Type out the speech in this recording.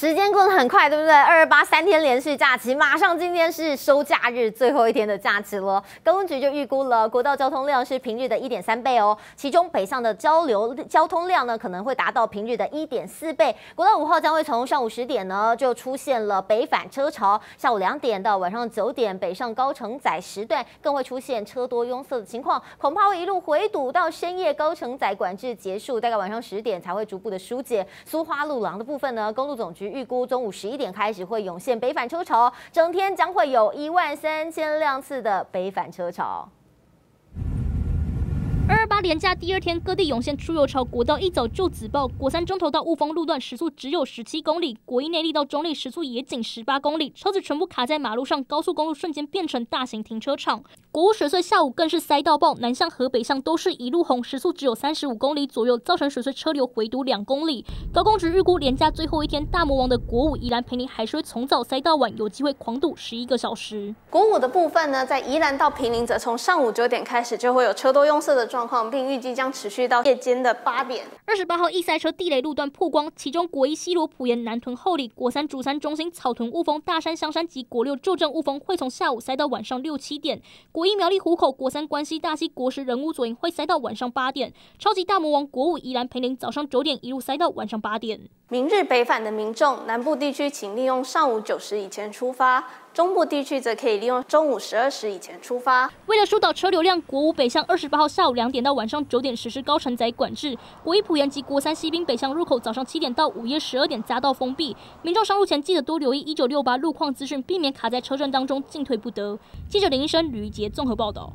时间过得很快，对不对？2283天连续假期，马上今天是收假日最后一天的假期了。交通局就预估了国道交通量是平日的 1.3 倍哦，其中北向的交通量呢可能会达到平日的 1.4 倍。国道5号将会从上午10点呢就出现了北返车潮，下午2点到晚上9点北上高承载时段更会出现车多拥塞的情况，恐怕会一路回堵到深夜高承载管制结束，大概晚上10点才会逐步的疏解。苏花路廊的部分呢，公路总局预估中午11点开始会涌现北返车潮，整天将会有13000辆次的北返车潮。228连假第2天，各地涌现出游潮，国道一早就挤爆。国3中投到雾峰路段时速只有17公里，国一内壢到中壢时速也仅18公里，车子全部卡在马路上，高速公路瞬间变成大型停车场。国五水隧下午更是塞到爆，南向和北向都是一路红，时速只有35公里左右，造成水隧车流回堵2公里。高公局预估连假最后一天，大魔王的国五宜兰坪林还是会从早塞到晚，有机会狂堵11个小时。国五的部分呢，在宜兰到坪林则从上午9点开始就会有车多拥塞的状况，并预计将持续到夜间的8点。28号易塞车地雷路段曝光，其中国一西螺埔盐、南屯后里、国3竹山中心、草屯雾峰、大山香山及国6旧镇雾峰会从下午塞到晚上6、7点。国一苗栗湖口、国3关西、大溪、国10仁武左营会塞到晚上8点，超级大魔王国5宜兰坪林早上9点一路塞到晚上8点。明日北返的民众，南部地区请利用上午9时以前出发，中部地区则可以利用中午12时以前出发。为了疏导车流量，国5北向28号下午2点到晚上9点实施高承载管制，国1埔盐及国3西滨北向入口早上7点到午夜12点匝道封闭，民众上路前记得多留意1968路况资讯，避免卡在车阵当中进退不得。记者林医生、吕怡杰综合报道。